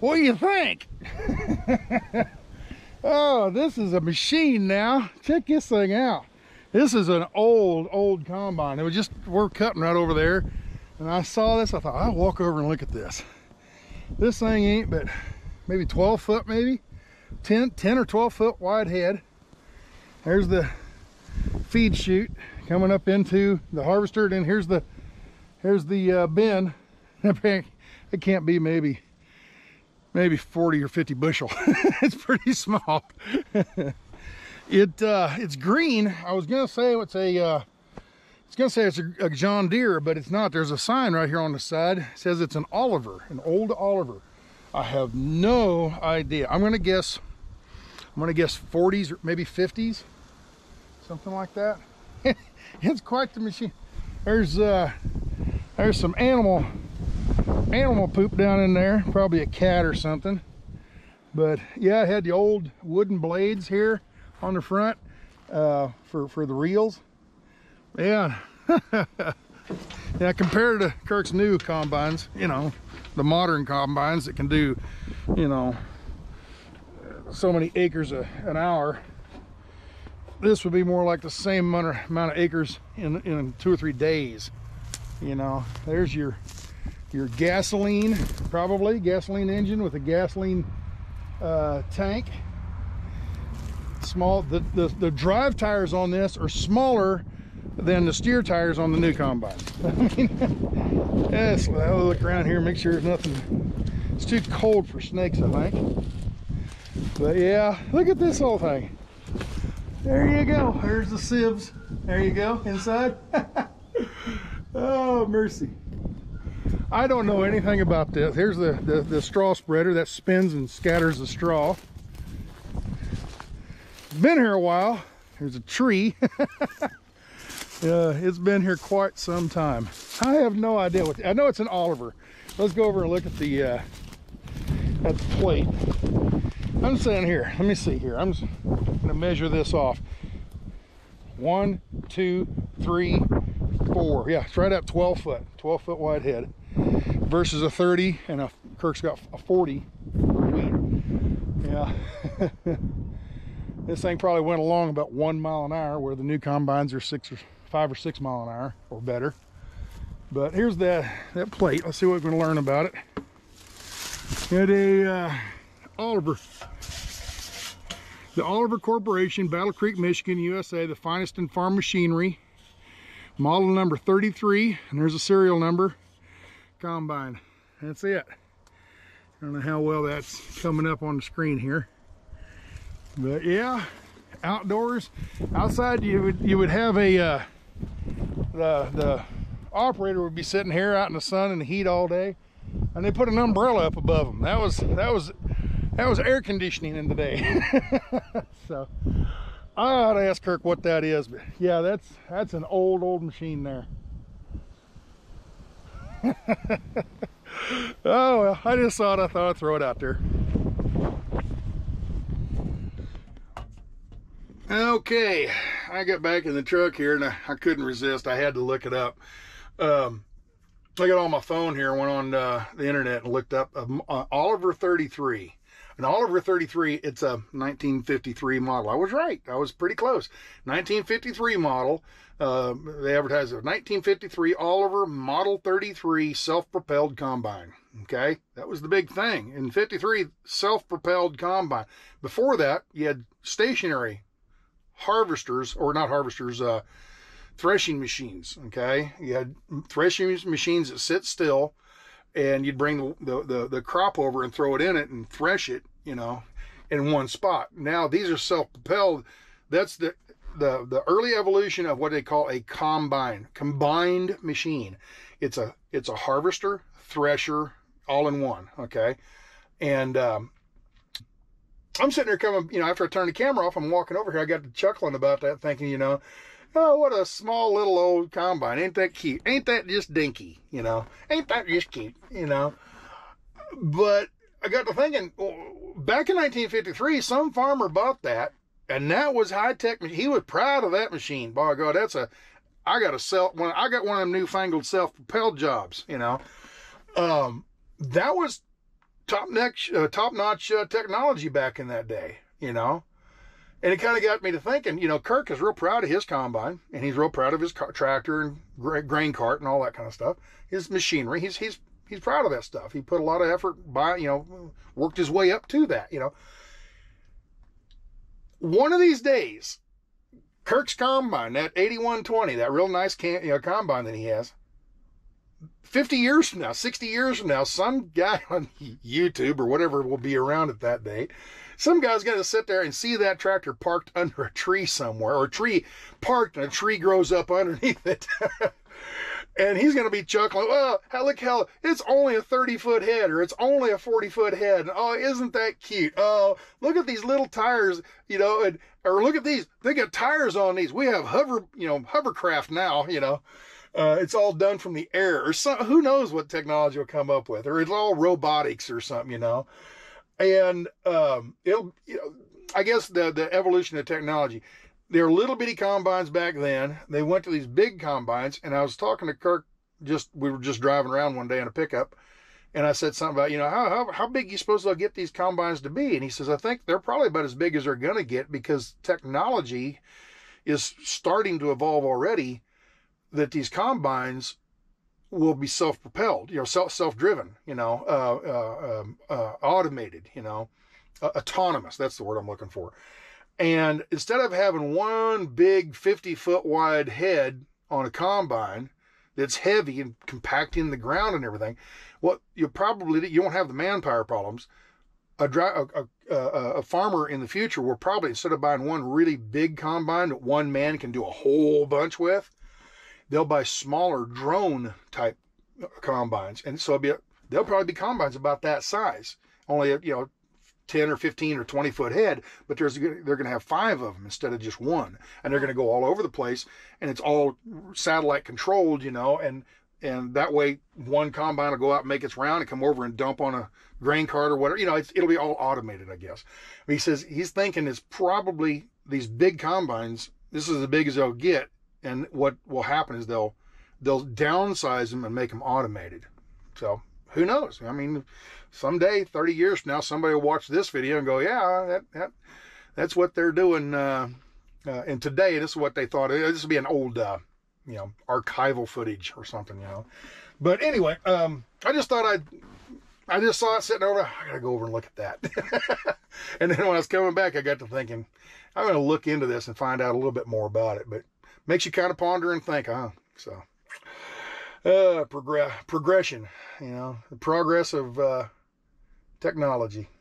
What do you think? Oh, this is a machine now. Check this thing out. This is an old combine. It was just, we're cutting right over there. And I saw this, I thought, I'll walk over and look at this. This thing ain't but maybe 12 foot, maybe 10 or 12 foot wide head. There's the feed chute coming up into the harvester. And then here's the bin. It can't be maybe 40 or 50 bushel. It's pretty small. It's green. I was gonna say it's a John Deere, but it's not. There's a sign right here on the side. It says it's an Oliver, an old Oliver. I have no idea. I'm gonna guess 40s or maybe 50s, something like that. It's quite the machine. There's some animal poop down in there, probably a cat or something. But yeah, it had the old wooden blades here on the front for the reels. Yeah. Yeah, compared to Kirk's new combines, you know, the modern combines that can do, you know, so many acres an hour, this would be more like the same amount of acres in 2 or 3 days. You know, there's your gasoline, probably gasoline engine with a gasoline tank. Small. The drive tires on this are smaller than the steer tires on the new combine. I mean, yes, I'll look around here, make sure there's nothing. It's too cold for snakes, I think. But yeah, look at this whole thing. There you go. There's the sieves. There you go inside. Oh mercy. I don't know anything about this. Here's the straw spreader that spins and scatters the straw. Been here a while. There's a tree. It's been here quite some time. I have no idea what. I know it's an Oliver. Let's go over and look at the plate. I'm sitting here. Let me see here. I'm just gonna measure this off. 1, 2, 3, 4. Yeah, it's right up 12 foot wide head versus a 30, and Kirk's got a 40. Yeah. This thing probably went along about 1 mile an hour, where the new combines are 5 or 6 mile an hour or better. But here's that plate. Let's see what we're gonna learn about it. It is Oliver. The Oliver Corporation, Battle Creek, Michigan, USA, the finest in farm machinery. Model number 33, and there's a serial number. Combine. That's it. I don't know how well that's coming up on the screen here. But yeah, outdoors, outside, you would have a the operator would be sitting here out in the sun and the heat all day, and they put an umbrella up above them. That was air conditioning in the day. So I ought to ask Kirk what that is, but yeah, that's an old machine there. Oh well, I just saw it. I thought I'd throw it out there. Okay, I got back in the truck here, and I couldn't resist. I had to look it up. I got on my phone here, went on the internet and looked up Oliver 33. An Oliver 33, it's a 1953 model. I was right. I was pretty close. 1953 model. They advertise a 1953 Oliver Model 33 self-propelled combine. Okay, that was the big thing. In 53, self-propelled combine. Before that, you had stationary harvesters, or not harvesters, threshing machines. Okay, you had threshing machines that sit still, and you'd bring the crop over and throw it in it and thresh it, you know, in one spot. Now these are self-propelled. That's the early evolution of what they call a combine, combined machine. It's a harvester, thresher, all in one. Okay, and I'm sitting there coming, you know, after I turned the camera off, I'm walking over here. I got to chuckling about that, thinking, you know, oh, what a small little old combine. Ain't that cute? Ain't that just dinky, you know? Ain't that just cute, you know? But I got to thinking, back in 1953, some farmer bought that, and that was high-tech. He was proud of that machine. By God, that's a, I got one of them newfangled self-propelled jobs, you know? That was top-notch technology back in that day, you know. And it kind of got me to thinking, you know, Kirk is real proud of his combine, and he's real proud of his tractor and grain cart and all that kind of stuff, his machinery. He's proud of that stuff. He put a lot of effort by, you know, worked his way up to that, you know. One of these days, Kirk's combine, that 8120, that real nice combine that he has, 50 years from now, 60 years from now, some guy on YouTube or whatever will be around at that date. Some guy's going to sit there and see that tractor parked under a tree somewhere, or a tree parked and a tree grows up underneath it. And he's going to be chuckling, oh, look how it's only a 30-foot head, or it's only a 40-foot head. And, oh, isn't that cute? Oh, look at these little tires, you know, and, or look at these. They got tires on these. We have hovercraft now, you know. It's all done from the air, or some, who knows what technology will come up with, or it's all robotics or something, you know. And it'll, you know, I guess the evolution of technology. There were little bitty combines back then. They went to these big combines, and I was talking to Kirk. We were just driving around one day in a pickup, and I said something about, you know, how big you suppose they'll get these combines to be? And he says, I think they're probably about as big as they're gonna get, because technology is starting to evolve already. That these combines will be self-propelled, you know, self-driven, you know, automated, you know, autonomous. That's the word I'm looking for. And instead of having one big 50-foot wide head on a combine that's heavy and compacting the ground and everything, what you'll probably, you won't have the manpower problems. A farmer in the future will probably, instead of buying one really big combine that one man can do a whole bunch with, they'll buy smaller drone type combines. And so they'll probably be combines about that size, only, you know, 10 or 15 or 20 foot head, but they're going to have 5 of them instead of just one. And they're going to go all over the place, and it's all satellite controlled, you know, and that way one combine will go out and make its round and come over and dump on a grain cart or whatever, you know, it'll be all automated, I guess. But he says, he's thinking it's probably these big combines, this is as big as they'll get. And what will happen is they'll downsize them and make them automated. So who knows? I mean, someday, 30 years from now, somebody will watch this video and go, yeah, that's what they're doing. And today, this is what they thought. This would be an old, you know, archival footage or something, you know. But anyway, I just thought I just saw it sitting over. I got to go over and look at that. And then when I was coming back, I got to thinking, I'm going to look into this and find out a little bit more about it. But makes you kind of ponder and think, huh? So, progression, you know, the progress of technology.